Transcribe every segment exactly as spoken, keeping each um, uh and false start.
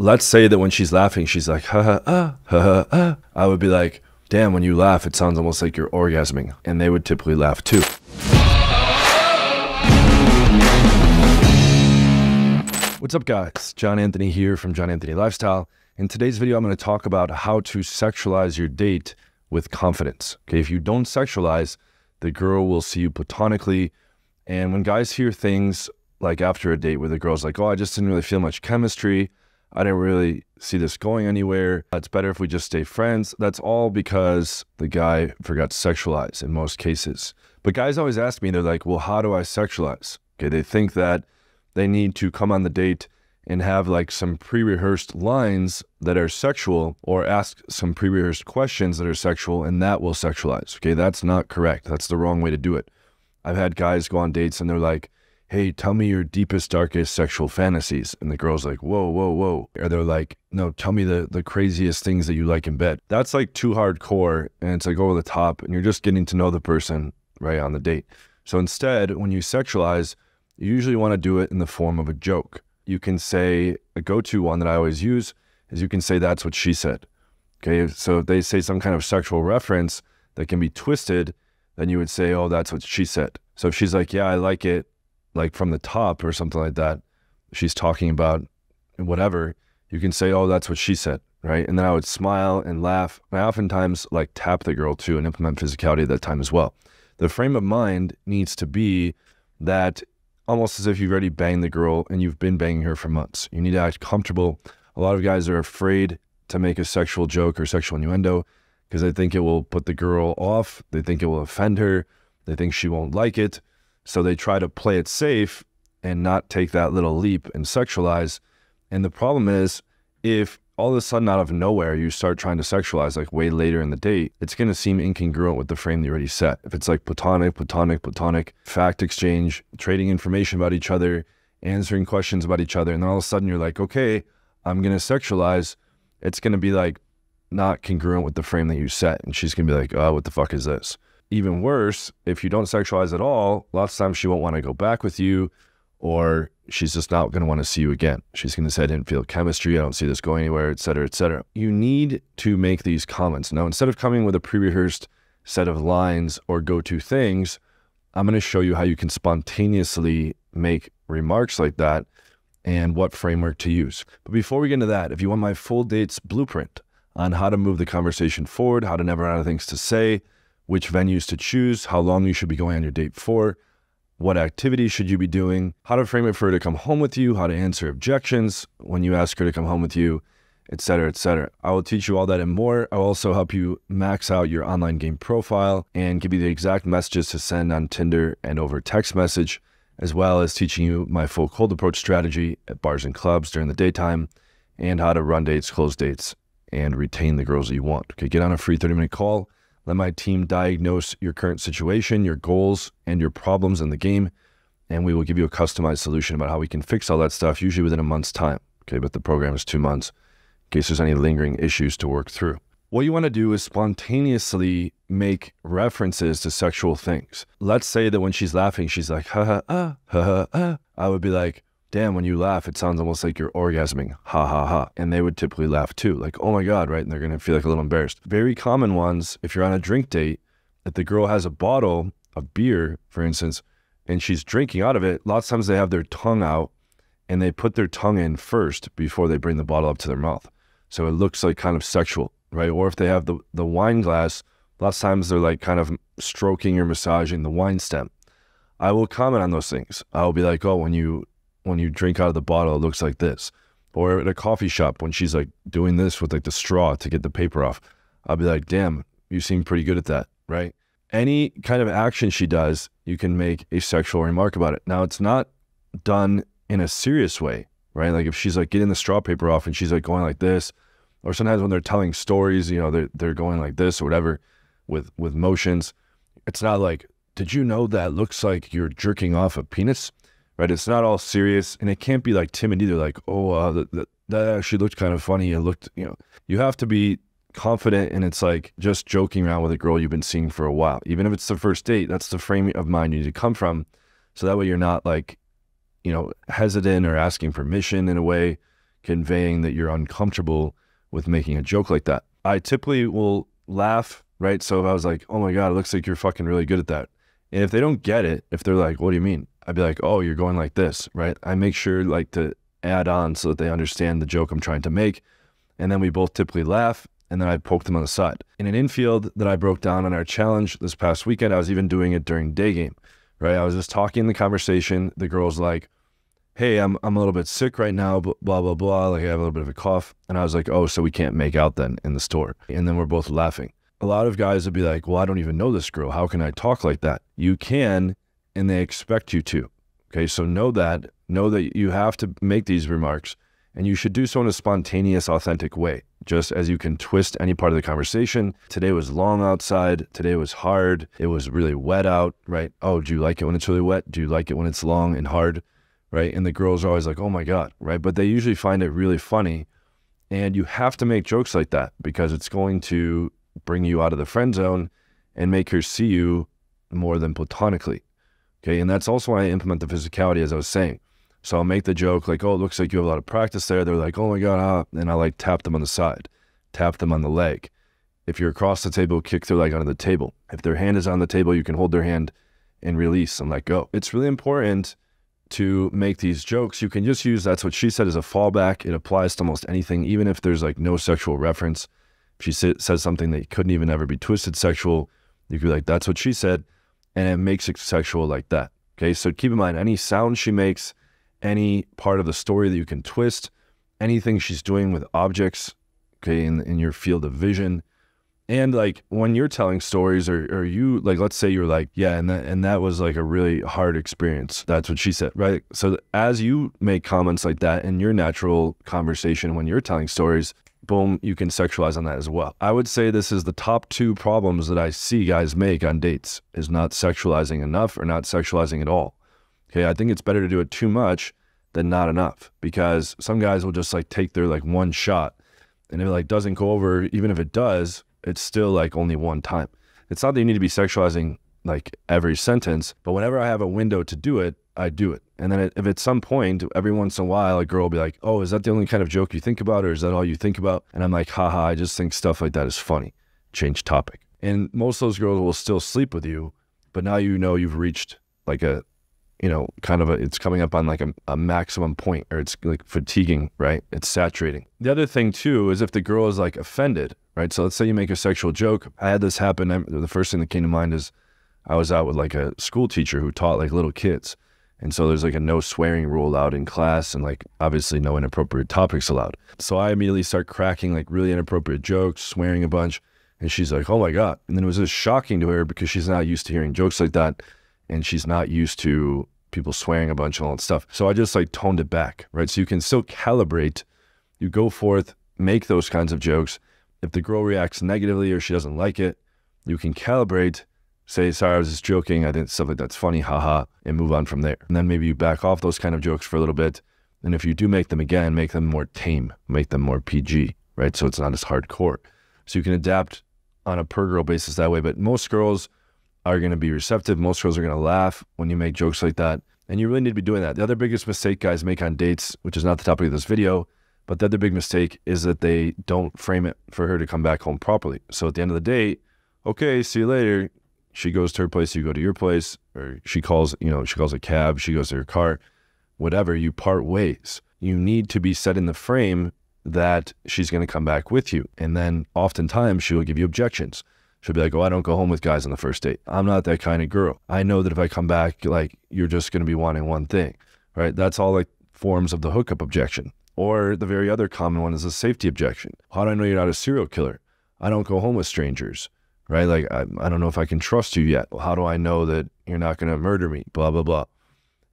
let's say that when she's laughing, she's like, ha ha, ah, ha ha, ah. I would be like, damn, when you laugh, it sounds almost like you're orgasming. And they would typically laugh too. What's up guys? John Anthony here from John Anthony Lifestyle. In today's video, I'm going to talk about how to sexualize your date with confidence. Okay, if you don't sexualize, the girl will see you platonically. And when guys hear things like after a date where the girl's like, oh, I just didn't really feel much chemistry. I didn't really see this going anywhere. It's better if we just stay friends. That's all because the guy forgot to sexualize in most cases. But guys always ask me, they're like, well, how do I sexualize? Okay, they think that they need to come on the date and have like some pre-rehearsed lines that are sexual or ask some pre-rehearsed questions that are sexual and that will sexualize. Okay, that's not correct. That's the wrong way to do it. I've had guys go on dates and they're like, hey, tell me your deepest, darkest sexual fantasies. And the girl's like, whoa, whoa, whoa. Or they're like, no, tell me the, the craziest things that you like in bed. That's like too hardcore and it's like over the top and you're just getting to know the person right on the date. So instead, when you sexualize, you usually want to do it in the form of a joke. You can say, a go-to one that I always use is you can say, that's what she said. Okay, so if they say some kind of sexual reference that can be twisted, then you would say, oh, that's what she said. So if she's like, yeah, I like it, like from the top or something like that, she's talking about whatever, you can say, oh, that's what she said, right? And then I would smile and laugh. And I oftentimes like tap the girl too and implement physicality at that time as well. The frame of mind needs to be that almost as if you've already banged the girl and you've been banging her for months. You need to act comfortable. A lot of guys are afraid to make a sexual joke or sexual innuendo because they think it will put the girl off. They think it will offend her. They think she won't like it. So they try to play it safe and not take that little leap and sexualize. And the problem is, if all of a sudden out of nowhere, you start trying to sexualize like way later in the date, it's going to seem incongruent with the frame that you already set. If it's like platonic, platonic, platonic, fact exchange, trading information about each other, answering questions about each other, and then all of a sudden you're like, okay, I'm going to sexualize, it's going to be like not congruent with the frame that you set. And she's going to be like, oh, what the fuck is this? Even worse, if you don't sexualize at all, lots of times she won't want to go back with you or she's just not going to want to see you again. She's going to say, I didn't feel chemistry. I don't see this going anywhere, et cetera, et cetera. You need to make these comments. Now, instead of coming with a pre-rehearsed set of lines or go-to things, I'm going to show you how you can spontaneously make remarks like that and what framework to use. But before we get into that, if you want my full dates blueprint on how to move the conversation forward, how to never run out of things to say, which venues to choose, how long you should be going on your date for, what activities should you be doing, how to frame it for her to come home with you, how to answer objections when you ask her to come home with you, et cetera, et cetera. I will teach you all that and more. I'll also help you max out your online game profile and give you the exact messages to send on Tinder and over text message, as well as teaching you my full cold approach strategy at bars and clubs during the daytime and how to run dates, close dates, and retain the girls that you want. Okay, get on a free thirty minute call. Let my team diagnose your current situation, your goals, and your problems in the game, and we will give you a customized solution about how we can fix all that stuff, usually within a month's time. Okay, but the program is two months in case there's any lingering issues to work through. What you want to do is spontaneously make references to sexual things. Let's say that when she's laughing, she's like, ha ha, ah, ha ha, ah. I would be like, damn, when you laugh, it sounds almost like you're orgasming, ha ha ha. And they would typically laugh too, like, oh my God, right? And they're gonna feel like a little embarrassed. Very common ones, if you're on a drink date, if the girl has a bottle of beer, for instance, and she's drinking out of it, lots of times they have their tongue out and they put their tongue in first before they bring the bottle up to their mouth. So it looks like kind of sexual, right? Or if they have the, the wine glass, lots of times they're like kind of stroking or massaging the wine stem. I will comment on those things. I'll be like, oh, when you, when you drink out of the bottle, it looks like this. Or at a coffee shop, when she's like doing this with like the straw to get the paper off, I'll be like, damn, you seem pretty good at that, right? Any kind of action she does, you can make a sexual remark about it. Now, it's not done in a serious way, right? Like if she's like getting the straw paper off and she's like going like this, or sometimes when they're telling stories, you know, they're, they're going like this or whatever with, with motions. It's not like, did you know that looks like you're jerking off a penis? Right? It's not all serious and it can't be like timid either. Like, oh, uh, th th that actually looked kind of funny. It looked, you know, you have to be confident and it's like just joking around with a girl you've been seeing for a while. Even if it's the first date, that's the frame of mind you need to come from. So that way you're not like, you know, hesitant or asking permission in a way. conveying that you're uncomfortable with making a joke like that. I typically will laugh, right? So if I was like, oh my God, it looks like you're fucking really good at that. And if they don't get it, if they're like, what do you mean? I'd be like, oh, you're going like this, right? I make sure like to add on so that they understand the joke I'm trying to make. And then we both typically laugh, and then I poke them on the side. In an infield that I broke down on our challenge this past weekend, I was even doing it during day game, right? I was just talking in the conversation. The girl's like, hey, I'm, I'm a little bit sick right now, blah, blah, blah. Like I have a little bit of a cough. And I was like, oh, so we can't make out then in the store. And then we're both laughing. A lot of guys would be like, well, I don't even know this girl. How can I talk like that? You can, and they expect you to. Okay, so know that. Know that you have to make these remarks, and you should do so in a spontaneous, authentic way, just as you can twist any part of the conversation. Today was long outside. Today was hard. It was really wet out, right? Oh, do you like it when it's really wet? Do you like it when it's long and hard? Right? And the girls are always like, oh my God, right? But they usually find it really funny. And you have to make jokes like that because it's going to bring you out of the friend zone and make her see you more than platonically. Okay. And that's also why I implement the physicality, as I was saying. So I'll make the joke like, oh, it looks like you have a lot of practice there. They're like, oh my God. Ah. And I like tap them on the side, tap them on the leg. If you're across the table, kick their leg onto the table. If their hand is on the table, you can hold their hand and release and let go. It's really important to make these jokes. You can just use That's What She Said as a fallback. It applies to almost anything, even if there's like no sexual reference. If she says something that couldn't even ever be twisted sexual, you could be like, that's what she said, and it makes it sexual like that. Okay, so keep in mind, any sound she makes, any part of the story that you can twist, anything she's doing with objects, okay, in, in your field of vision. And like when you're telling stories, or, or you like, let's say you're like, yeah, and that, and that was like a really hard experience. That's what she said, right? So as you make comments like that in your natural conversation, when you're telling stories, boom, you can sexualize on that as well. I would say this is the top two problems that I see guys make on dates, is not sexualizing enough or not sexualizing at all. Okay. I think it's better to do it too much than not enough, because some guys will just like take their like one shot, and if it like doesn't go over, even if it does, it's still like only one time. It's not that you need to be sexualizing like every sentence, but whenever I have a window to do it, I do it. And then if at some point, every once in a while, a girl will be like, oh, is that the only kind of joke you think about? Or is that all you think about? And I'm like, haha, I just think stuff like that is funny. Change topic. And most of those girls will still sleep with you, but now you know you've reached like a, you know, kind of a, it's coming up on like a, a maximum point, or it's like fatiguing, right? It's saturating. The other thing too is if the girl is like offended, right? So let's say you make a sexual joke. I had this happen. I, the first thing that came to mind is I was out with like a school teacher who taught like little kids. And so there's like a no swearing rule out in class, and like obviously no inappropriate topics allowed. So I immediately start cracking like really inappropriate jokes, swearing a bunch. And she's like, oh my God. And then it was just shocking to her because she's not used to hearing jokes like that. And she's not used to people swearing a bunch and all that stuff. So I just like toned it back, right? So you can still calibrate. You go forth, make those kinds of jokes. If the girl reacts negatively or she doesn't like it, you can calibrate, say, sorry, I was just joking. I didn't, stuff like that's funny, haha, and move on from there. And then maybe you back off those kind of jokes for a little bit. And if you do make them again, make them more tame, make them more P G, right? So it's not as hardcore. So you can adapt on a per girl basis that way. But most girls are going to be receptive. Most girls are going to laugh when you make jokes like that. And you really need to be doing that. The other biggest mistake guys make on dates, which is not the topic of this video, but the other big mistake is that they don't frame it for her to come back home properly. So at the end of the day, okay, see you later. She goes to her place, you go to your place, or she calls, you know, she calls a cab, she goes to her car, whatever, you part ways. You need to be set in the frame that she's going to come back with you. And then oftentimes she will give you objections. She'll be like, oh, I don't go home with guys on the first date. I'm not that kind of girl. I know that if I come back, like, you're just going to be wanting one thing, right? That's all like forms of the hookup objection. Or the very other common one is a safety objection. How do I know you're not a serial killer? I don't go home with strangers, right? Like, I, I don't know if I can trust you yet. How do I know that you're not going to murder me? Blah, blah, blah.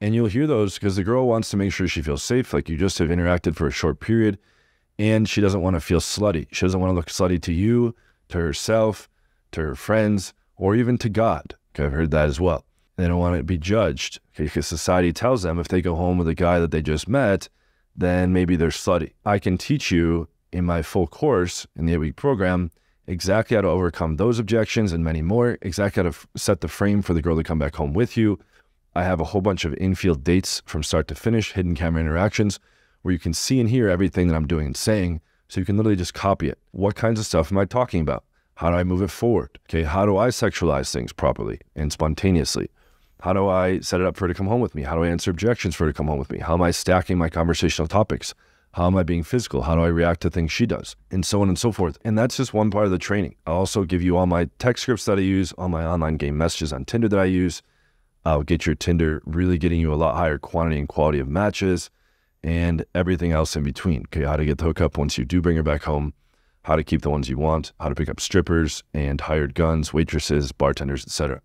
And you'll hear those because the girl wants to make sure she feels safe. Like, you just have interacted for a short period, and she doesn't want to feel slutty. She doesn't want to look slutty to you, to herself, to her friends, or even to God. Okay, I've heard that as well. They don't want to be judged, okay, because society tells them if they go home with a guy that they just met, then maybe they're slutty. I can teach you in my full course in the eight-week program exactly how to overcome those objections and many more, exactly how to set the frame for the girl to come back home with you. I have a whole bunch of infield dates from start to finish, hidden camera interactions, where you can see and hear everything that I'm doing and saying, so you can literally just copy it. What kinds of stuff am I talking about? How do I move it forward? Okay, how do I sexualize things properly and spontaneously? How do I set it up for her to come home with me? How do I answer objections for her to come home with me? How am I stacking my conversational topics? How am I being physical? How do I react to things she does? And so on and so forth. And that's just one part of the training. I also give you all my text scripts that I use, all my online game messages on Tinder that I use. I'll get your Tinder, really getting you a lot higher quantity and quality of matches and everything else in between. Okay, how to get the hookup once you do bring her back home, how to keep the ones you want, how to pick up strippers and hired guns, waitresses, bartenders, et cetera.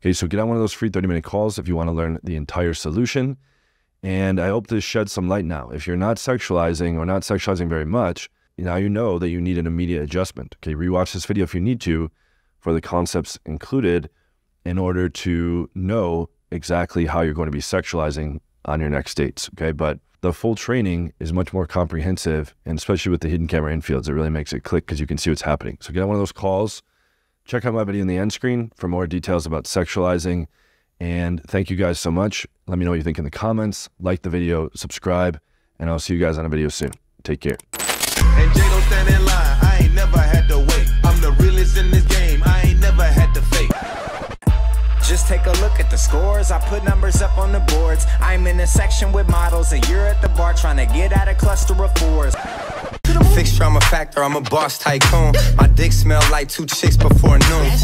Okay, so get on one of those free thirty minute calls if you want to learn the entire solution. And I hope this sheds some light now. If you're not sexualizing or not sexualizing very much, now you know that you need an immediate adjustment. Okay, rewatch this video if you need to for the concepts included in order to know exactly how you're going to be sexualizing on your next dates. Okay, but the full training is much more comprehensive, and especially with the hidden camera infields, it really makes it click because you can see what's happening. So get on one of those calls. Check out my video in the end screen for more details about sexualizing. And thank you guys so much. Let me know what you think in the comments. Like the video, subscribe, and I'll see you guys on a video soon. Take care. And Jay don't stand in line. I ain't never had to wait. I'm the realest in this game. I ain't never had to fake. Just take a look at the scores. I put numbers up on the boards. I'm in a section with models, and you're at the bar trying to get out of cluster of fours. Fixed drama factor, I'm a boss tycoon. My dick smelled like two chicks before noon.